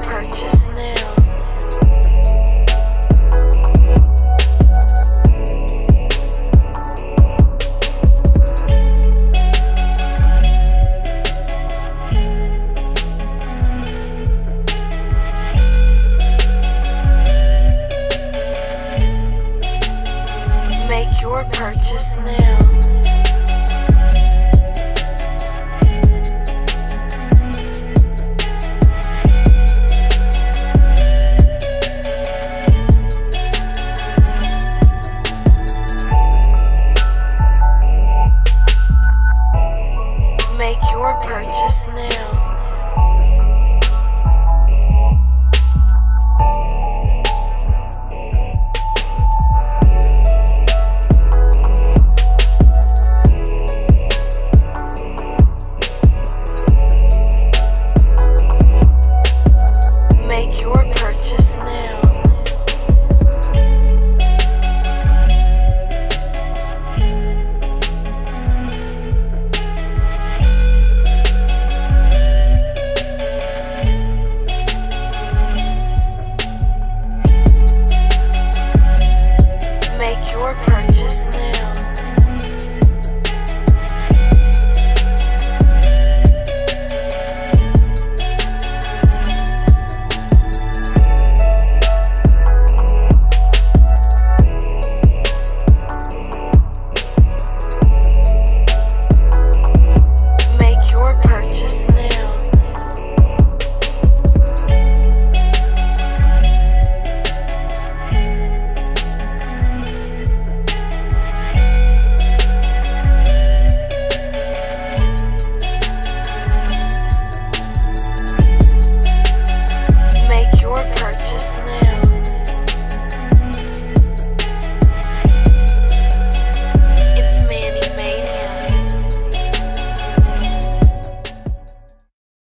purchase now. Make your purchase now.